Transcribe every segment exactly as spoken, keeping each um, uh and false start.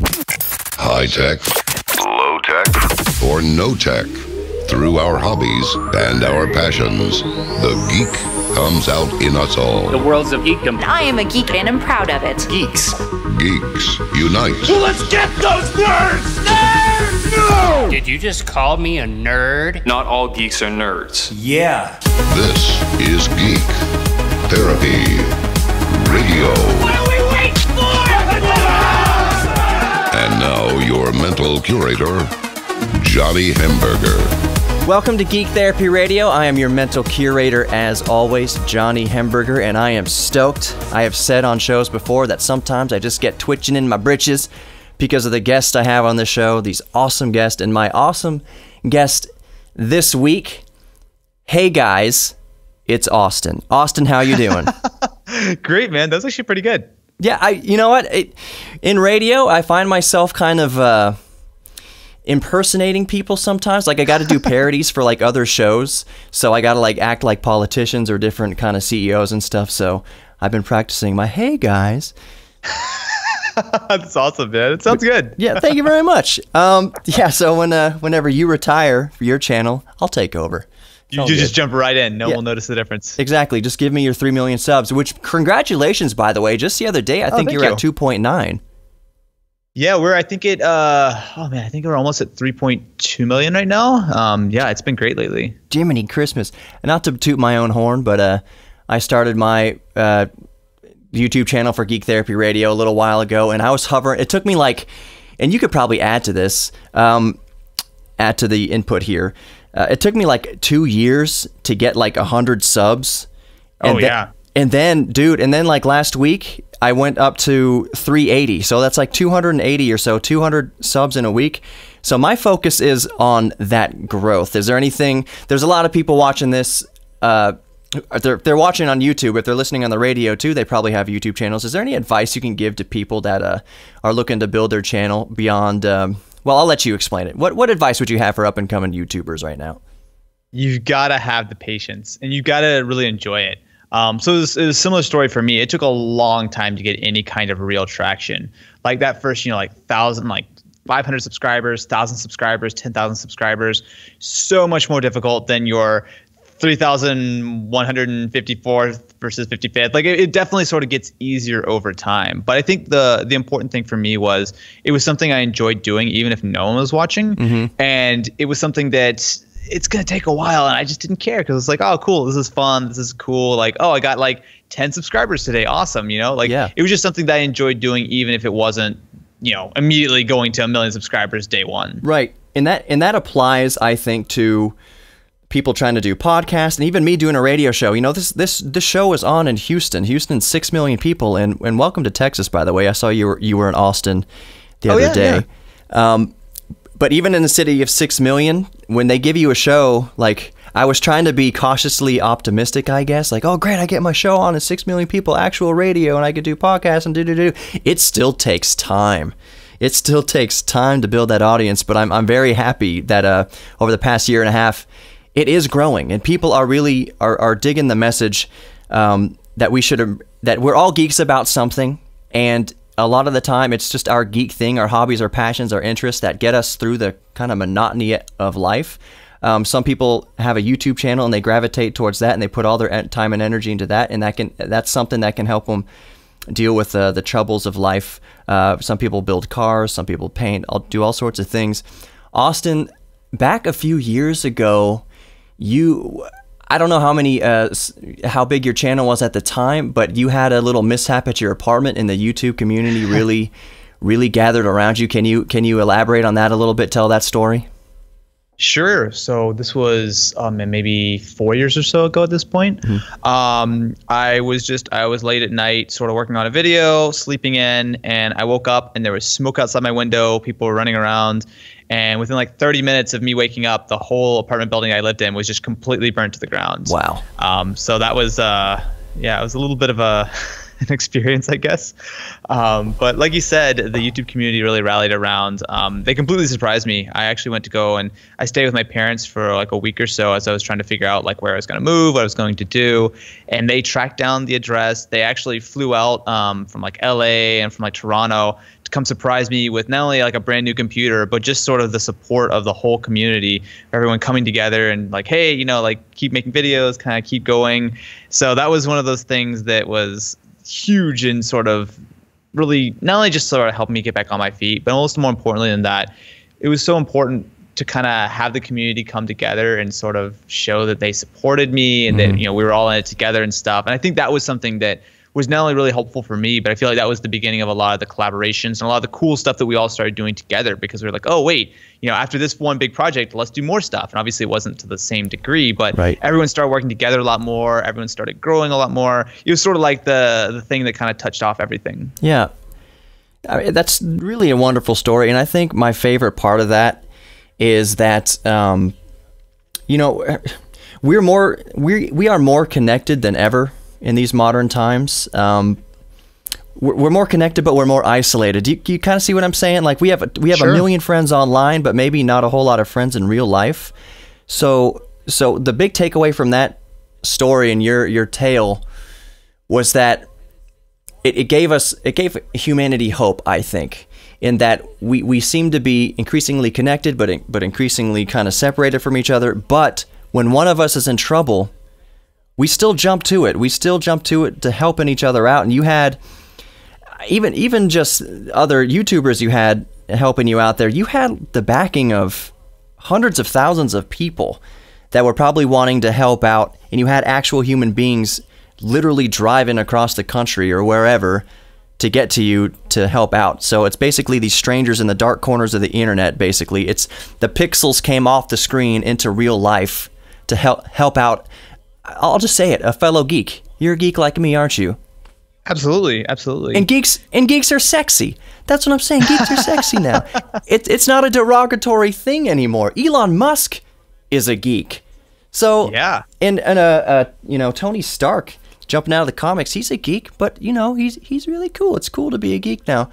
High tech, low tech, or no tech. Through our hobbies and our passions, the geek comes out in us all. The world's of geekdom. I am a geek and I'm proud of it. Geeks. Geeks unite. Let's get those nerds! Nerds! No! Did you just call me a nerd? Not all geeks are nerds. Yeah. This is Geek Therapy Radio. What are we waiting for? And now your mental curator, Johnny Hamburger. Welcome to Geek Therapy Radio. I am your mental curator, as always, Johnny Hamburger, and I am stoked. I have said on shows before that sometimes I just get twitching in my britches because of the guests I have on the show, these awesome guests, and my awesome guest this week. Hey, guys, it's Austin. Austin, how you doing? Great, man. That was actually pretty good. Yeah, I. you know what? It, in radio, I find myself kind of... Uh, impersonating people sometimes. Like, I got to do parodies for like other shows, so I got to like act like politicians or different kind of C E Os and stuff. So I've been practicing my "Hey guys." That's awesome, man. It sounds good. Yeah, thank you very much. Um, yeah. So when uh, whenever you retire for your channel, I'll take over. You, you just jump right in. No yeah. one will notice the difference. Exactly. Just give me your three million subs. Which, congratulations, by the way. Just the other day, I oh, think you're you. at two point nine. Yeah, we're, I think it, uh, oh man, I think we're almost at three point two million right now. Um, yeah, it's been great lately. Jiminy Christmas. And not to toot my own horn, but uh, I started my uh, YouTube channel for Geek Therapy Radio a little while ago, and I was hovering, it took me like, and you could probably add to this, um, add to the input here. Uh, it took me like two years to get like one hundred subs. And oh, yeah. And then, dude, and then like last week, I went up to three eighty. So that's like two hundred eighty or so, two hundred subs in a week. So my focus is on that growth. Is there anything, there's a lot of people watching this, uh, they're, they're watching on YouTube. If they're listening on the radio too, they probably have YouTube channels. Is there any advice you can give to people that uh, are looking to build their channel beyond, um, well, I'll let you explain it. What, what advice would you have for up-and-coming YouTubers right now? You've got to have the patience and you've got to really enjoy it. Um, so it was, it was a similar story for me. It took a long time to get any kind of real traction. Like that first, you know, like thousand, like five hundred subscribers, thousand subscribers, ten thousand subscribers, so much more difficult than your three thousand one hundred fifty-fourth versus fifty-fifth. Like it, it definitely sort of gets easier over time. But I think the the important thing for me was it was something I enjoyed doing, even if no one was watching. Mm-hmm. And it was something that... it's going to take a while. And I just didn't care because it's like, oh, cool. This is fun. This is cool. Like, oh, I got like ten subscribers today. Awesome. You know, like yeah. it was just something that I enjoyed doing, even if it wasn't, you know, immediately going to a million subscribers day one. Right. And that, and that applies, I think, to people trying to do podcasts and even me doing a radio show. You know, this, this, this show is on in Houston, Houston, six million people. And, and welcome to Texas, by the way. I saw you were, you were in Austin the oh, other yeah, day. Yeah. Um, But even in a city of six million, when they give you a show, like I was trying to be cautiously optimistic, I guess, like, oh, great, I get my show on and six million people, actual radio, and I could do podcasts and do, do, do. It still takes time. It still takes time to build that audience. But I'm, I'm very happy that uh, over the past year and a half, it is growing and people are really are, are digging the message um, that we should that we're all geeks about something. And a lot of the time, it's just our geek thing, our hobbies, our passions, our interests that get us through the kind of monotony of life. Um, some people have a YouTube channel and they gravitate towards that and they put all their time and energy into that. And that can that's something that can help them deal with uh, the troubles of life. Uh, some people build cars, some people paint, do all sorts of things. Austin, back a few years ago, you... I don't know how many, uh, how big your channel was at the time, but you had a little mishap at your apartment, and the YouTube community really, really gathered around you. Can you can you elaborate on that a little bit? Tell that story. Sure. So this was um, maybe four years or so ago at this point. Mm-hmm. um, I was just I was late at night, sort of working on a video, sleeping in, and I woke up and there was smoke outside my window. People were running around. And within like thirty minutes of me waking up, the whole apartment building I lived in was just completely burnt to the ground. Wow. Um, so that was, uh, yeah, it was a little bit of a, an experience, I guess. Um, but like you said, the YouTube community really rallied around. Um, they completely surprised me. I actually went to go and I stayed with my parents for like a week or so as I was trying to figure out like where I was going to move, what I was going to do. And they tracked down the address. They actually flew out um, from like L A and from like Toronto come surprise me with not only like a brand new computer, but just sort of the support of the whole community, everyone coming together and like, hey, you know, like keep making videos, kind of keep going. So that was one of those things that was huge and sort of really not only just sort of helped me get back on my feet, but almost more importantly than that, it was so important to kind of have the community come together and sort of show that they supported me and mm-hmm. that, you know, we were all in it together and stuff. And I think that was something that was not only really helpful for me, but I feel like that was the beginning of a lot of the collaborations and a lot of the cool stuff that we all started doing together, because we were like, oh, wait, you know, after this one big project, let's do more stuff. And obviously it wasn't to the same degree, but right. everyone started working together a lot more. Everyone started growing a lot more. It was sort of like the, the thing that kind of touched off everything. Yeah, I mean, that's really a wonderful story. And I think my favorite part of that is that, um, you know, we're more, we we are more connected than ever in these modern times. Um, we're, we're more connected, but we're more isolated. Do you, you kind of see what I'm saying? Like we have a, we have sure. a million friends online, but maybe not a whole lot of friends in real life. So, so the big takeaway from that story and your your tale was that it, it gave us it gave humanity hope, I think, in that we we seem to be increasingly connected, but but increasingly kind of separated from each other. But when one of us is in trouble, we still jump to it. We still jump to it to helping each other out. And you had even even just other YouTubers you had helping you out there. You had the backing of hundreds of thousands of people that were probably wanting to help out. And you had actual human beings literally driving across the country or wherever to get to you to help out. So it's basically these strangers in the dark corners of the internet. Basically, it's the pixels came off the screen into real life to help help out. I'll just say it, a fellow geek. You're a geek like me, aren't you? Absolutely, absolutely. And geeks and geeks are sexy. That's what I'm saying. Geeks are sexy now. It, it's not a derogatory thing anymore. Elon Musk is a geek. So yeah, and and uh, uh you know, Tony Stark jumping out of the comics, he's a geek, but you know he's he's really cool. It's cool to be a geek now.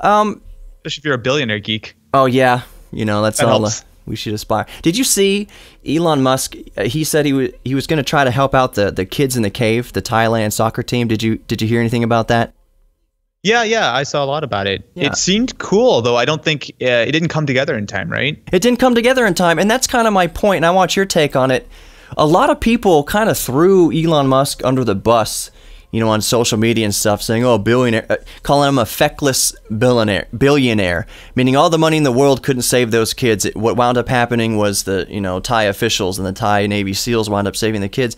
Um, especially if you're a billionaire geek. Oh yeah, you know that's that all. Helps. We should aspire. Did you see Elon Musk? He said he was he was going to try to help out the the kids in the cave, the Thailand soccer team. Did you did you hear anything about that? Yeah, yeah, I saw a lot about it. Yeah. It seemed cool, though. I don't think uh, it didn't come together in time, right? It didn't come together in time, and that's kind of my point. And I want your take on it. A lot of people kind of threw Elon Musk under the bus, you know, on social media and stuff, saying, oh, billionaire, uh, calling him a feckless billionaire, billionaire, meaning all the money in the world couldn't save those kids. It, what wound up happening was the, you know, Thai officials and the Thai Navy SEALs wound up saving the kids.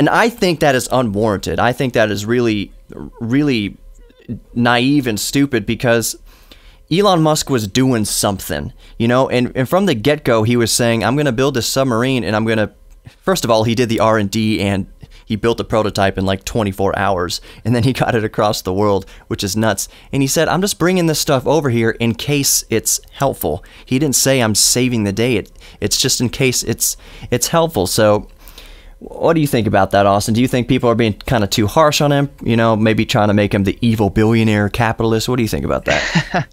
And I think that is unwarranted. I think that is really, really naive and stupid, because Elon Musk was doing something, you know, and, and from the get-go, he was saying, I'm going to build a submarine and I'm going to, first of all, he did the R and D and he built a prototype in like twenty-four hours, and then he got it across the world, which is nuts. And he said, I'm just bringing this stuff over here in case it's helpful. He didn't say I'm saving the day. It, it's just in case it's it's helpful. So what do you think about that, Austin? Do you think people are being kind of too harsh on him? You know, maybe trying to make him the evil billionaire capitalist. What do you think about that?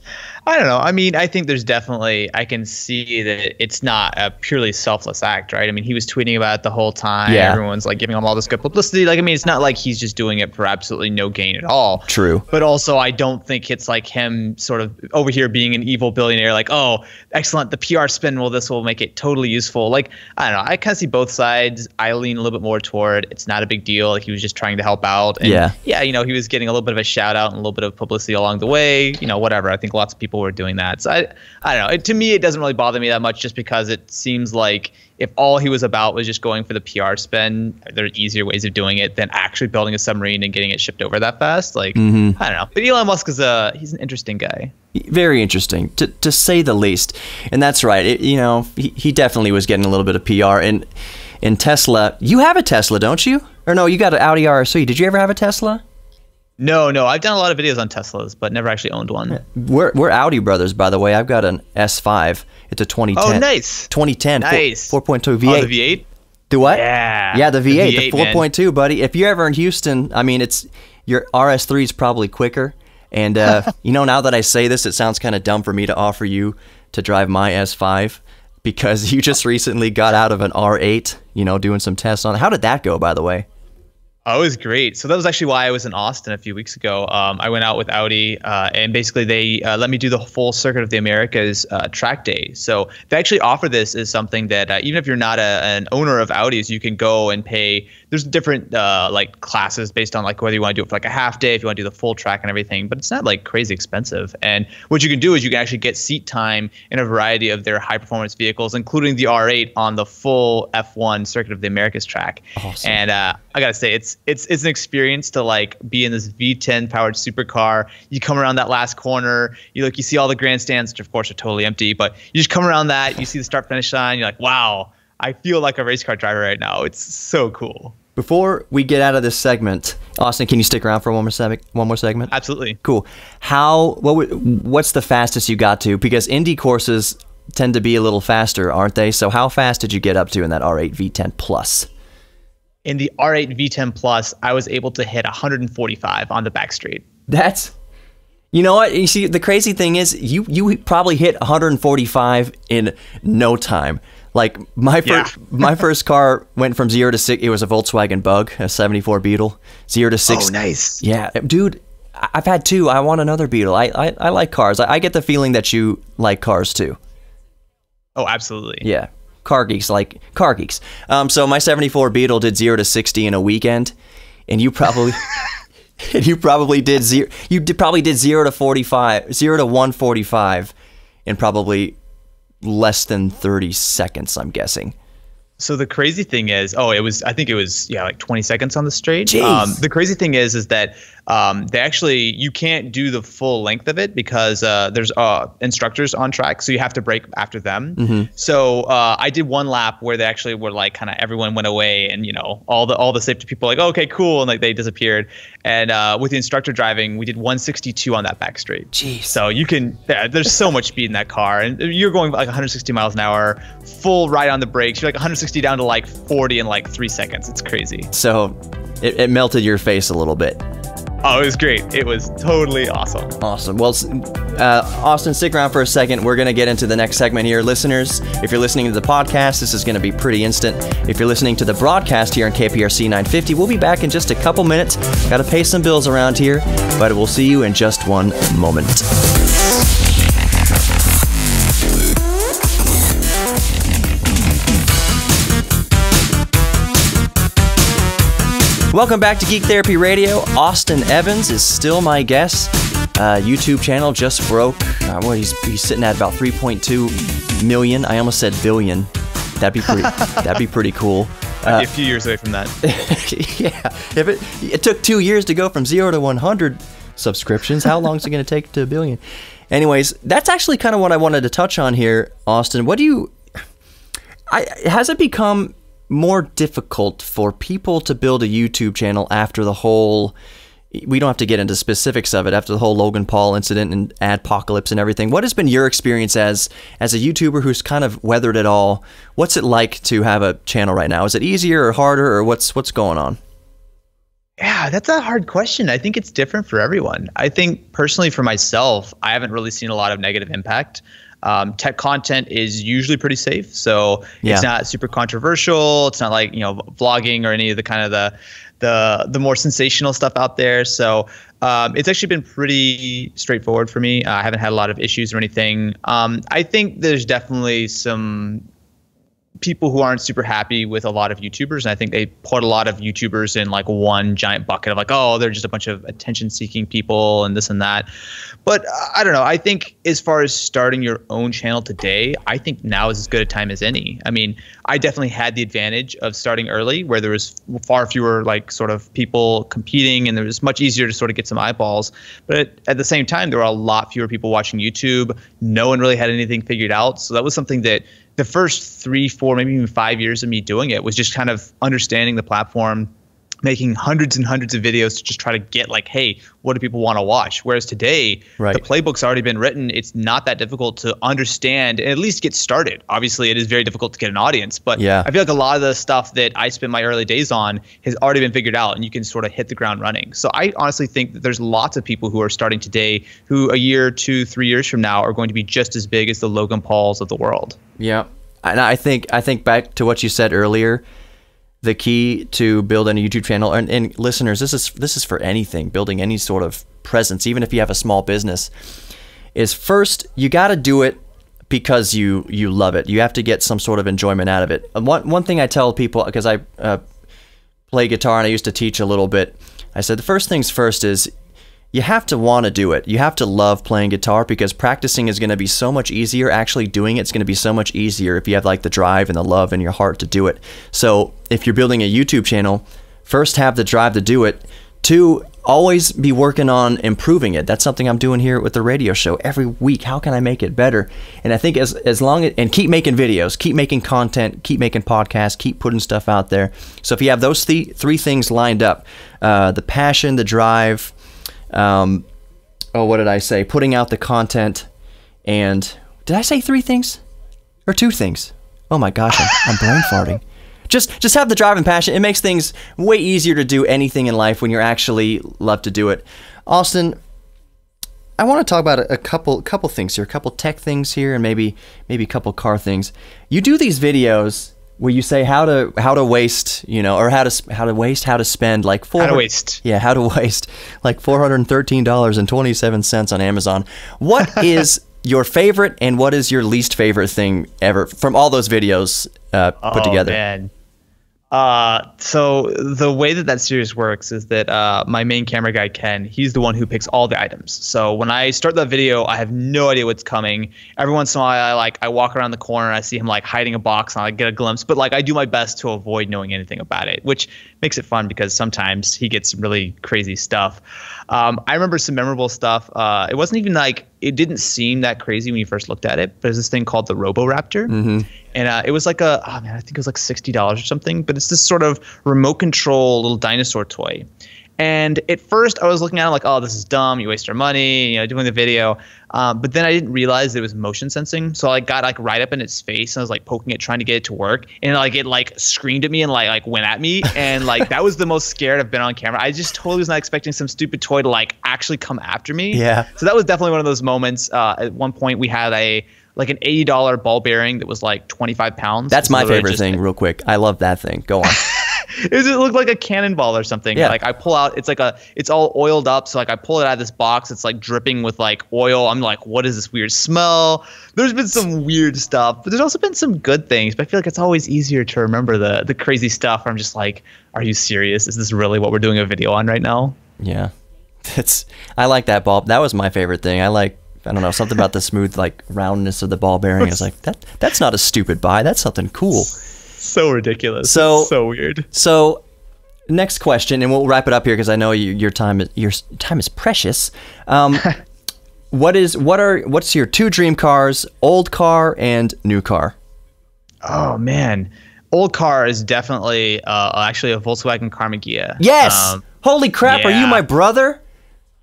I don't know. I mean, I think there's definitely, I can see that it's not a purely selfless act, right? I mean, he was tweeting about it the whole time. Yeah. Everyone's like giving him all this good publicity. Like, I mean, it's not like he's just doing it for absolutely no gain at all. True. But also, I don't think it's like him sort of over here being an evil billionaire, like, oh, excellent, the P R spin, well, this will make it totally useful. Like, I don't know. I kind of see both sides. I lean a little bit more toward it's not a big deal. Like, he was just trying to help out. And yeah. Yeah, you know, he was getting a little bit of a shout out and a little bit of publicity along the way. You know, whatever. I think lots of people were doing that. So I, I don't know. It, to me, it doesn't really bother me that much, just because it seems like if all he was about was just going for the P R spin, there are easier ways of doing it than actually building a submarine and getting it shipped over that fast. Like, mm-hmm. I don't know. But Elon Musk is a, he's an interesting guy. Very interesting, to, to say the least. And that's right. It, you know, he, he definitely was getting a little bit of P R. And in Tesla, you have a Tesla, don't you? Or no, you got an Audi R S three. Did you ever have a Tesla? No, no. I've done a lot of videos on Teslas, but never actually owned one. We're we're Audi brothers, by the way. I've got an S five. It's a twenty ten. Oh, nice. twenty ten. Nice. four point two V eight. Oh, the V eight? The what? Yeah. Yeah, the V eight. The, V eight, the four point two, buddy. If you're ever in Houston, I mean, it's your R S three is probably quicker. And, uh, you know, now that I say this, it sounds kind of dumb for me to offer you to drive my S five, because you just recently got out of an R eight, you know, doing some tests on it. How did that go, by the way? Oh, it was great. So that was actually why I was in Austin a few weeks ago. Um, I went out with Audi uh, and basically they uh, let me do the full Circuit of the Americas uh, track day. So they actually offer this as something that uh, even if you're not a, an owner of Audis, you can go and pay. There's different uh, like classes based on like whether you want to do it for like a half day, if you want to do the full track and everything, but it's not like crazy expensive. And what you can do is you can actually get seat time in a variety of their high performance vehicles, including the R eight on the full F one Circuit of the Americas track. Awesome. And uh, I got to say, it's It's it's an experience to like be in this V ten powered supercar. You come around that last corner, you look, you see all the grandstands, which of course are totally empty, but you just come around that, you see the start finish line, you're like, wow, I feel like a race car driver right now. It's so cool. Before we get out of this segment, Austin, can you stick around for one more segment? One more segment? Absolutely. Cool. How? What? What's the fastest you got to? Because Indy courses tend to be a little faster, aren't they? So how fast did you get up to in that R eight V ten plus? In the R eight V ten plus, I was able to hit one forty-five on the back straight. That's, you know what? You see, the crazy thing is, you you probably hit one forty-five in no time. Like my yeah. first, my first car went from zero to six. It was a Volkswagen Bug, a seventy-four Beetle, zero to six. Oh, nice. Yeah, dude. I've had two. I want another Beetle. I I, I like cars. I, I get the feeling that you like cars too. Oh, absolutely. Yeah. Car geeks like car geeks. Um, so my seventy-four Beetle did zero to sixty in a weekend, and you probably, and you probably did zero. You did, probably did zero to forty-five, zero to one forty-five, in probably less than thirty seconds. I'm guessing. So the crazy thing is, oh, it was. I think it was yeah, like twenty seconds on the straight. Jeez. Um, the crazy thing is, is that. Um, they actually, you can't do the full length of it because uh, there's uh, instructors on track, so you have to break after them. Mm-hmm. So uh, I did one lap where they actually were like, kind of everyone went away, and you know, all the all the safety people were like, oh, okay, cool, and like they disappeared. And uh, with the instructor driving, we did one sixty-two on that back straight. Jeez. So you can, yeah, there's so much speed in that car, and you're going like one sixty miles an hour, full ride on the brakes. You're like one sixty down to like forty in like three seconds. It's crazy. So it, it melted your face a little bit. Oh, it was great. It was totally awesome. Awesome. Well, uh, Austin, stick around for a second. We're going to get into the next segment here. Listeners, if you're listening to the podcast, this is going to be pretty instant. If you're listening to the broadcast here on K P R C nine fifty, we'll be back in just a couple minutes. Got to pay some bills around here, but we'll see you in just one moment. Welcome back to Geek Therapy Radio. Austin Evans is still my guest. Uh, YouTube channel just broke. Uh, well, he's, he's sitting at about three point two million. I almost said billion. That'd be pretty. That'd be pretty cool. Uh, a few years away from that. Yeah. If it it took two years to go from zero to one hundred subscriptions, how long is it going to take to a billion? Anyways, that's actually kind of what I wanted to touch on here, Austin. What do you? I has it become more difficult for people to build a YouTube channel after the whole, we don't have to get into specifics of it, after the whole Logan Paul incident and adpocalypse and everything? What has been your experience as as a YouTuber who's kind of weathered it all? What's it like to have a channel right now? Is it easier or harder, or what's what's going on? Yeah, that's a hard question. I think it's different for everyone. I think personally for myself, I haven't really seen a lot of negative impact. Um, tech content is usually pretty safe, so yeah. It's not super controversial. It's not like, you know, vlogging or any of the kind of the the the more sensational stuff out there. So um, it's actually been pretty straightforward for me. Uh, I haven't had a lot of issues or anything. Um, I think there's definitely some people who aren't super happy with a lot of YouTubers, and I think they put a lot of YouTubers in like one giant bucket of like, oh, they're just a bunch of attention-seeking people and this and that. But uh, I don't know. I think as far as starting your own channel today, I think now is as good a time as any. I mean, I definitely had the advantage of starting early, where there was far fewer like sort of people competing, and it was much easier to sort of get some eyeballs. But at, at the same time, there were a lot fewer people watching YouTube. No one really had anything figured out, so that was something that the first three, four, maybe even five years of me doing it was just kind of understanding the platform, making hundreds and hundreds of videos to just try to get like, hey, what do people want to watch? Whereas today, right, the playbook's already been written. It's not that difficult to understand and at least get started. Obviously, it is very difficult to get an audience, but yeah, I feel like a lot of the stuff that I spent my early days on has already been figured out, and you can sort of hit the ground running. So I honestly think that there's lots of people who are starting today who a year, two, three years from now are going to be just as big as the Logan Pauls of the world. Yeah. And I think I think back to what you said earlier, the key to building a YouTube channel, and, and listeners, this is this is for anything, building any sort of presence, even if you have a small business, is first you got to do it because you you love it. You have to get some sort of enjoyment out of it. And one one thing I tell people, because I uh, play guitar and I used to teach a little bit, I said the first things first is you have to want to do it. You have to love playing guitar, because practicing is going to be so much easier. Actually doing it's going to be so much easier if you have like the drive and the love in your heart to do it. So if you're building a YouTube channel, first have the drive to do it. Two, always be working on improving it. That's something I'm doing here with the radio show every week. How can I make it better? And I think as as long as, and keep making videos, keep making content, keep making podcasts, keep putting stuff out there. So if you have those th three things lined up, uh, the passion, the drive, Um, oh, what did I say? Putting out the content, and did I say three things or two things? Oh my gosh, I'm, I'm brain farting. Just, just have the drive and passion. It makes things way easier to do anything in life when you actually love to do it. Austin, I want to talk about a, a couple, couple things here, a couple tech things here, and maybe, maybe a couple car things. You do these videos where you say how to how to waste, you know, or how to how to waste, how to spend like four. How to waste. Yeah, how to waste like four hundred and thirteen dollars and twenty seven cents on Amazon. What is your favorite and what is your least favorite thing ever from all those videos uh, put oh, together? Man. Uh, so the way that that series works is that uh, my main camera guy, Ken, he's the one who picks all the items. So when I start that video, I have no idea what's coming. Every once in a while, I like I walk around the corner, and I see him like hiding a box, and I like, get a glimpse. But like I do my best to avoid knowing anything about it, which makes it fun because sometimes he gets really crazy stuff. Um, I remember some memorable stuff. Uh, it wasn't even like, it didn't seem that crazy when you first looked at it. But there's this thing called the Roboraptor. Mm-hmm. And uh, it was like a, oh man, I think it was like sixty dollars or something. But it's this sort of remote control little dinosaur toy. And at first I was looking at it like, oh, this is dumb. You waste your money, you know, doing the video. Um, but then I didn't realize it was motion sensing. So I got like right up in its face and I was like poking it, trying to get it to work. And like it like screamed at me and like, like went at me. And like that was the most scared I've been on camera. I just totally was not expecting some stupid toy to like actually come after me. Yeah. So that was definitely one of those moments. Uh, at one point we had a like an eighty dollar ball bearing that was like twenty-five pounds. That's my favorite just, thing real quick. I love that thing. Go on. It just looked like a cannonball or something. Yeah. Like I pull out, it's like a, it's all oiled up. So like I pull it out of this box. It's like dripping with like oil. I'm like, what is this weird smell? There's been some weird stuff, but there's also been some good things. But I feel like it's always easier to remember the the crazy stuff. I'm just like, are you serious? Is this really what we're doing a video on right now? Yeah, that's. I like that ball. That was my favorite thing. I like. I don't know, something about the smooth like roundness of the ball bearing. I was like, that that's not a stupid buy. That's something cool. So ridiculous. So it's so weird. So next question, and we'll wrap it up here because I know you, your time is your time is precious. Um, what is what are what's your two dream cars? Old car and new car. Oh man, old car is definitely uh, actually a Volkswagen Karmann Ghia. Yes. Um, Holy crap! Yeah. Are you my brother?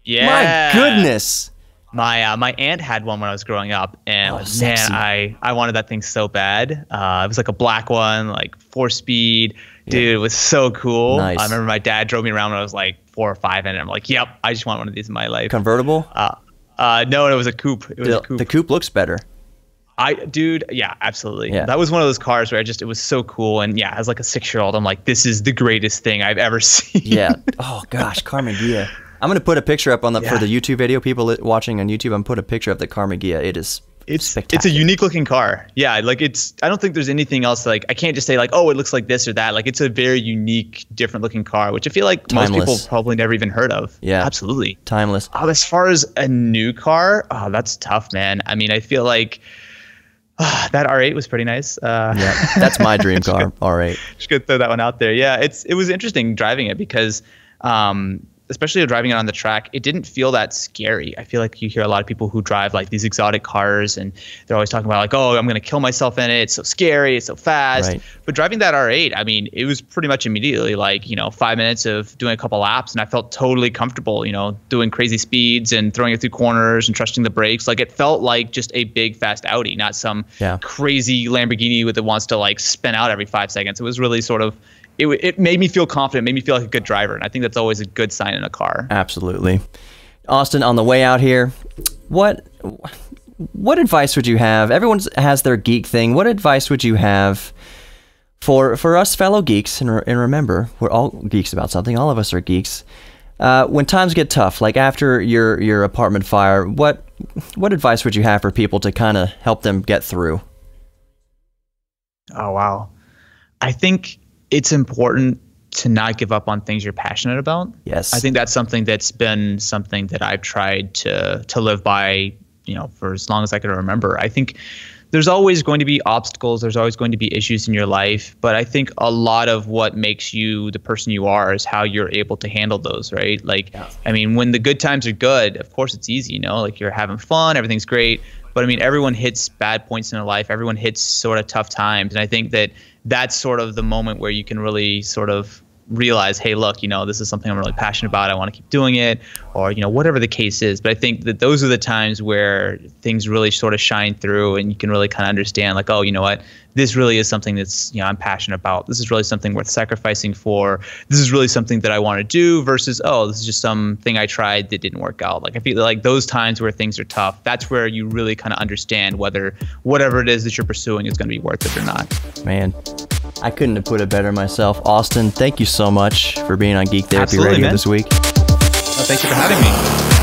Yeah. My goodness. My uh, my aunt had one when I was growing up, and oh, man, sexy. I I wanted that thing so bad. Uh, it was like a black one, like four speed, dude. Yeah. It was so cool. Nice. I remember my dad drove me around when I was like four or five, and I'm like, yep, I just want one of these in my life. Convertible? Uh, uh, no, it was a coupe. It was the, a coupe. The coupe looks better. I, dude, yeah, absolutely. Yeah. That was one of those cars where I just, it was so cool. And yeah, as like a six year old, I'm like, this is the greatest thing I've ever seen. Yeah. Oh gosh, Karmann Ghia. I'm gonna put a picture up on the yeah. for the YouTube video people watching on YouTube. I'm gonna put a picture of the Karmann Ghia. It is it's spectacular. It's a unique looking car. Yeah, like it's. I don't think there's anything else. Like I can't just say like, oh, it looks like this or that. Like it's a very unique, different looking car, which I feel like Timeless. most people probably never even heard of. Yeah, absolutely. Timeless. Oh, as far as a new car, oh, that's tough, man. I mean, I feel like. Oh, that R eight was pretty nice. Uh, yeah, that's my dream car. R eight. Just gonna throw that one out there. Yeah, it's it was interesting driving it because. Um, especially driving it on the track, it didn't feel that scary. I feel like you hear a lot of people who drive like these exotic cars and they're always talking about like, oh, I'm going to kill myself in it. It's so scary. It's so fast. Right. But driving that R eight, I mean, it was pretty much immediately like, you know, five minutes of doing a couple laps and I felt totally comfortable, you know, doing crazy speeds and throwing it through corners and trusting the brakes. Like it felt like just a big fast Audi, not some yeah. crazy Lamborghini with that wants to like spin out every five seconds. It was really sort of, It, it made me feel confident, made me feel like a good driver. And I think that's always a good sign in a car. Absolutely. Austin, on the way out here, what what advice would you have? Everyone has their geek thing. What advice would you have for for us fellow geeks, and, re and remember, we're all geeks about something. All of us are geeks. Uh, when times get tough, like after your your apartment fire, what what advice would you have for people to kind of help them get through? Oh wow, I think it's important to not give up on things you're passionate about. Yes, I think that's something that's been something that I've tried to to live by, you know, for as long as I can remember. I think there's always going to be obstacles. There's always going to be issues in your life. But I think a lot of what makes you the person you are is how you're able to handle those, right? Like, yeah. I mean, when the good times are good, of course it's easy, you know, like you're having fun, everything's great. But I mean, everyone hits bad points in their life. Everyone hits sort of tough times. And I think that that's sort of the moment where you can really sort of realize, hey, look, you know, this is something I'm really passionate about. I want to keep doing it, or, you know, whatever the case is. But I think that those are the times where things really sort of shine through and you can really kind of understand like, oh, you know what, this really is something that's, you know, I'm passionate about. This is really something worth sacrificing for. This is really something that I want to do versus, oh, this is just something I tried that didn't work out. Like I feel like those times where things are tough, that's where you really kind of understand whether whatever it is that you're pursuing is going to be worth it or not. Man, I couldn't have put it better myself. Austin, thank you so much for being on Geek Therapy Absolutely, Radio man. This week. Oh, thank you for having me.